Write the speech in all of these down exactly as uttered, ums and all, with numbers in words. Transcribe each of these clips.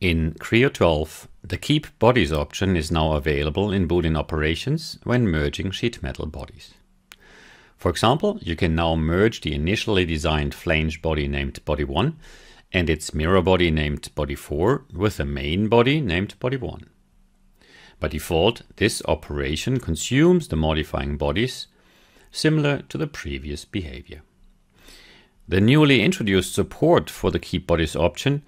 In Creo twelve, the Keep Bodies option is now available in Boolean operations when merging sheet metal bodies. For example, you can now merge the initially designed flange body named body one and its mirror body named body four with a main body named body one. By default, this operation consumes the modifying bodies, similar to the previous behavior. The newly introduced support for the Keep Bodies option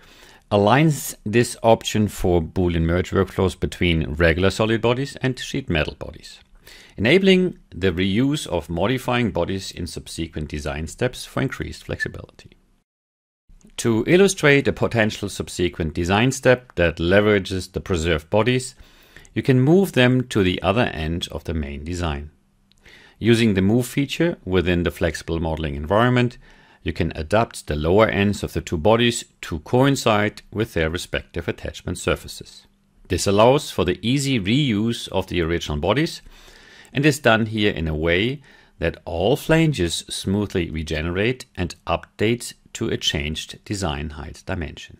aligns this option for Boolean merge workflows between regular solid bodies and sheet metal bodies, enabling the reuse of modifying bodies in subsequent design steps for increased flexibility. To illustrate a potential subsequent design step that leverages the preserved bodies, you can move them to the other end of the main design. Using the Move feature within the flexible modeling environment, you can adapt the lower ends of the two bodies to coincide with their respective attachment surfaces. This allows for the easy reuse of the original bodies and is done here in a way that all flanges smoothly regenerate and update to a changed design height dimension.